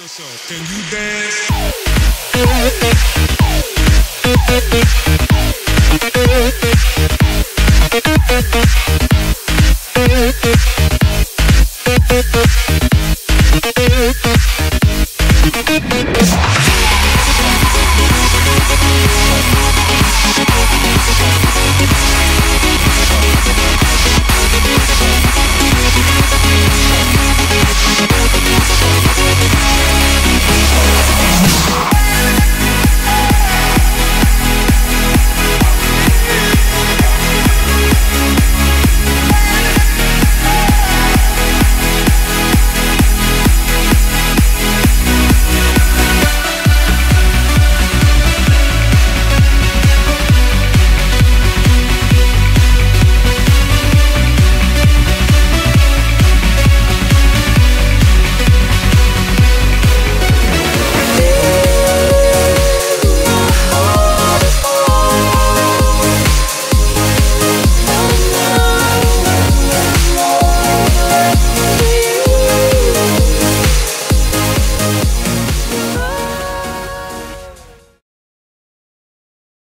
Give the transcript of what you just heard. yourself. Can you dance?